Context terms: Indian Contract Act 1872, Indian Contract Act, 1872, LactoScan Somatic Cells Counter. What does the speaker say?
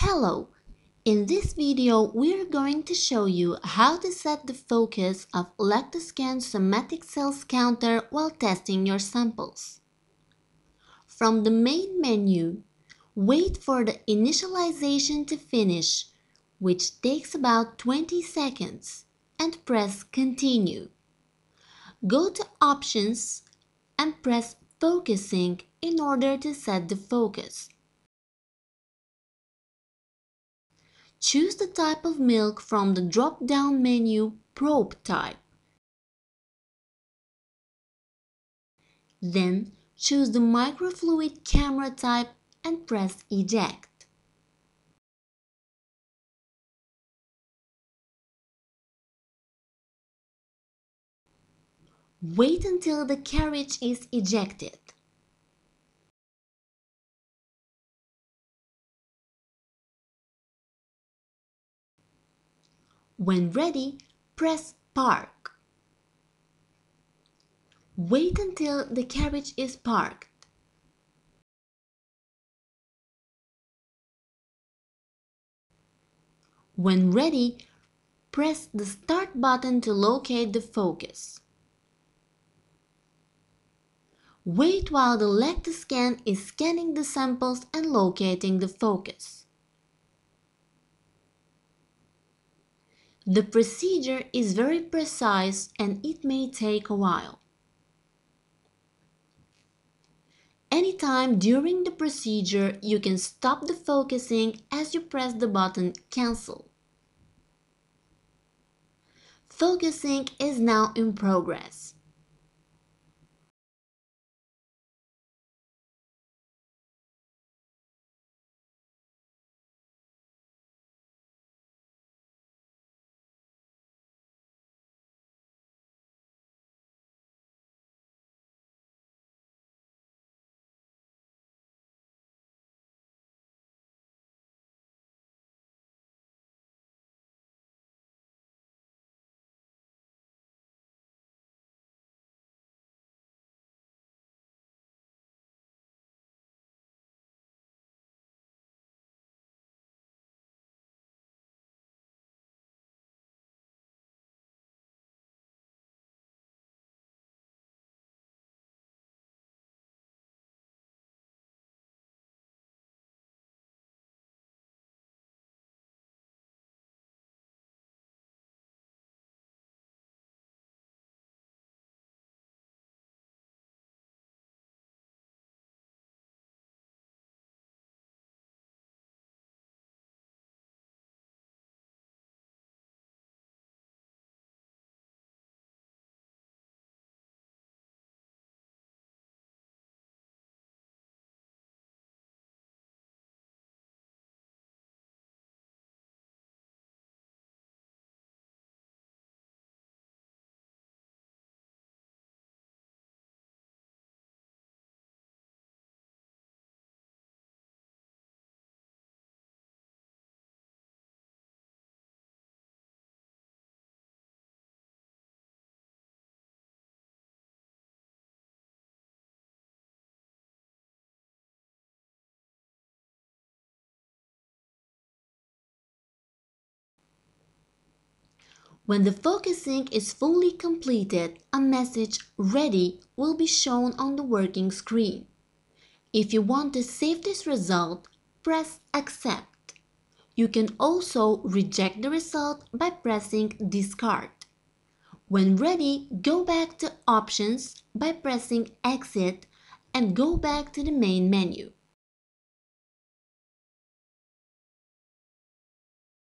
Hello! In this video, we're going to show you how to set the focus of LactoScan Somatic Cells Counter while testing your samples. From the main menu, wait for the initialization to finish, which takes about 20 seconds, and press Continue. Go to Options and press Focusing in order to set the focus. Choose the type of milk from the drop-down menu Probe Type. Then choose the microfluid camera type and press Eject. Wait until the carriage is ejected. When ready, press Park. Wait until the carriage is parked. When ready, press the Start button to locate the focus. Wait while the LactoScan is scanning the samples and locating the focus. The procedure is very precise and it may take a while. Anytime during the procedure, you can stop the focusing as you press the button Cancel. Focusing is now in progress. When the focusing is fully completed, a message "Ready" will be shown on the working screen. If you want to save this result, press Accept. You can also reject the result by pressing Discard. When ready, go back to Options by pressing Exit and go back to the main menu.